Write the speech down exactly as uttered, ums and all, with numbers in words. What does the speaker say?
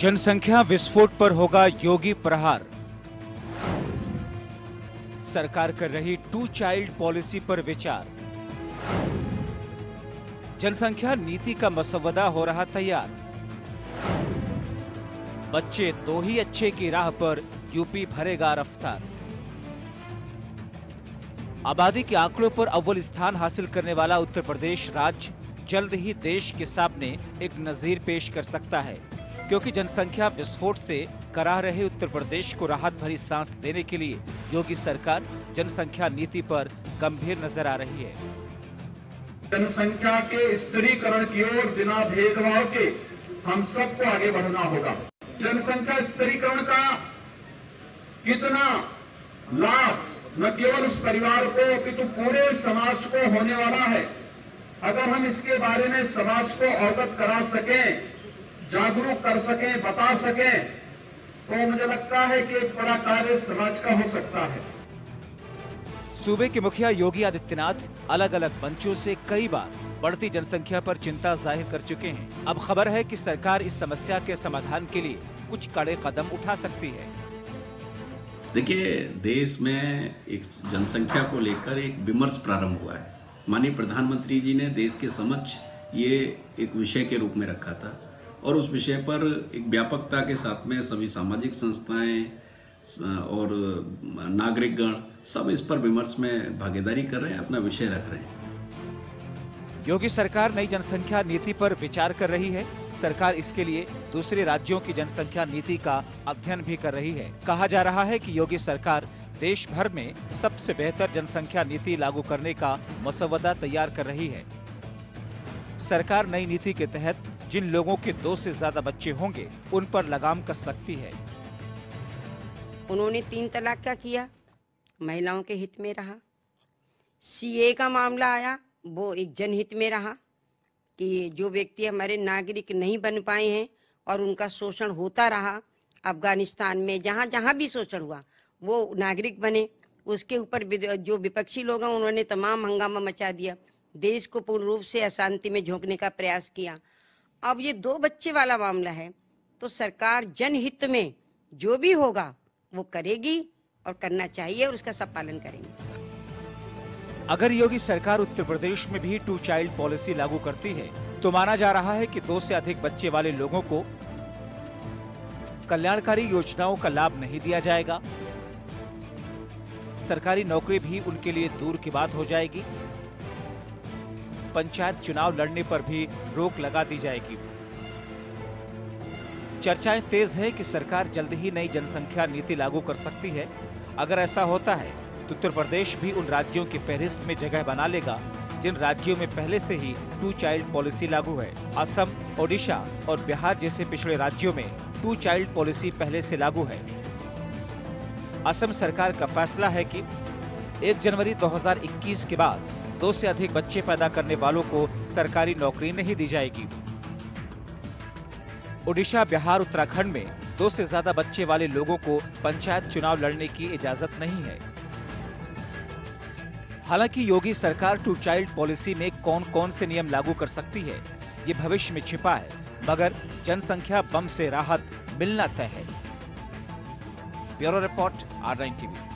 जनसंख्या विस्फोट पर होगा योगी प्रहार। सरकार कर रही टू चाइल्ड पॉलिसी पर विचार। जनसंख्या नीति का मसौदा हो रहा तैयार। बच्चे दो ही अच्छे की राह पर यूपी भरेगा रफ्तार। आबादी के आंकड़ों पर अव्वल स्थान हासिल करने वाला उत्तर प्रदेश राज्य जल्द ही देश के सामने एक नजीर पेश कर सकता है, क्योंकि जनसंख्या विस्फोट से कराह रहे उत्तर प्रदेश को राहत भरी सांस देने के लिए योगी सरकार जनसंख्या नीति पर गंभीर नजर आ रही है। जनसंख्या के स्थिरीकरण की ओर बिना भेदभाव के हम सबको आगे बढ़ना होगा। जनसंख्या स्थिरीकरण का कितना लाभ न केवल उस परिवार को किंतु पूरे समाज को होने वाला है, अगर हम इसके बारे में समाज को अवगत करा सकें, जागरूक कर सकें, बता सकें, तो मुझे लगता है कि एक बड़ा कार्य समाज का हो सकता है। सूबे के मुखिया योगी आदित्यनाथ अलग अलग मंचों से कई बार बढ़ती जनसंख्या पर चिंता जाहिर कर चुके हैं। अब खबर है कि सरकार इस समस्या के समाधान के लिए कुछ कड़े कदम उठा सकती है। देखिए, देश में एक जनसंख्या को लेकर एक विमर्श प्रारंभ हुआ है। माननीय प्रधानमंत्री जी ने देश के समक्ष ये एक विषय के रूप में रखा था और उस विषय पर एक व्यापकता के साथ में सभी सामाजिक संस्थाएं और नागरिकगण सब इस पर विमर्श में भागीदारी कर रहे हैं, अपना विषय रख रहे हैं। योगी सरकार नई जनसंख्या नीति पर विचार कर रही है। सरकार इसके लिए दूसरे राज्यों की जनसंख्या नीति का अध्ययन भी कर रही है। कहा जा रहा है कि योगी सरकार देश भर में सबसे बेहतर जनसंख्या नीति लागू करने का मसौदा तैयार कर रही है। सरकार नई नीति के तहत जिन लोगों के दो से ज्यादा बच्चे होंगे उन पर लगाम कस सकती है। उन्होंने तीन तलाक का किया, महिलाओं के हित में रहा। सीए का मामला आया, वो एक जनहित में रहा कि जो व्यक्ति हमारे नागरिक नहीं बन पाए हैं और उनका शोषण होता रहा अफगानिस्तान में, जहाँ जहाँ भी शोषण हुआ वो नागरिक बने। उसके ऊपर जो विपक्षी लोग हैं उन्होंने तमाम हंगामा मचा दिया, देश को पूर्ण रूप से अशांति में झोंकने का प्रयास किया। अब ये दो बच्चे वाला मामला है, तो सरकार जनहित में जो भी होगा वो करेगी और करना चाहिए और उसका सब पालन करेंगे। अगर योगी सरकार उत्तर प्रदेश में भी टू चाइल्ड पॉलिसी लागू करती है तो माना जा रहा है कि दो से अधिक बच्चे वाले लोगों को कल्याणकारी योजनाओं का लाभ नहीं दिया जाएगा। सरकारी नौकरी भी उनके लिए दूर की बात हो जाएगी। पंचायत चुनाव लड़ने पर भी रोक लगा दी जाएगी। चर्चाएं तेज है कि सरकार जल्द ही नई जनसंख्या नीति लागू कर सकती है। अगर ऐसा होता है तो उत्तर प्रदेश भी उन राज्यों की फहरिस्त में जगह बना लेगा जिन राज्यों में पहले से ही टू चाइल्ड पॉलिसी लागू है। असम, ओडिशा और बिहार जैसे पिछड़े राज्यों में टू चाइल्ड पॉलिसी पहले से लागू है। असम सरकार का फैसला है कि एक जनवरी दो हज़ार इक्कीस के बाद दो से अधिक बच्चे पैदा करने वालों को सरकारी नौकरी नहीं दी जाएगी। ओडिशा, बिहार, उत्तराखंड में दो से ज्यादा बच्चे वाले लोगों को पंचायत चुनाव लड़ने की इजाजत नहीं है। हालांकि योगी सरकार टू चाइल्ड पॉलिसी में कौन कौन से नियम लागू कर सकती है ये भविष्य में छिपा है, मगर जनसंख्या बम से राहत मिलना तय है। Bureau report R nine TV.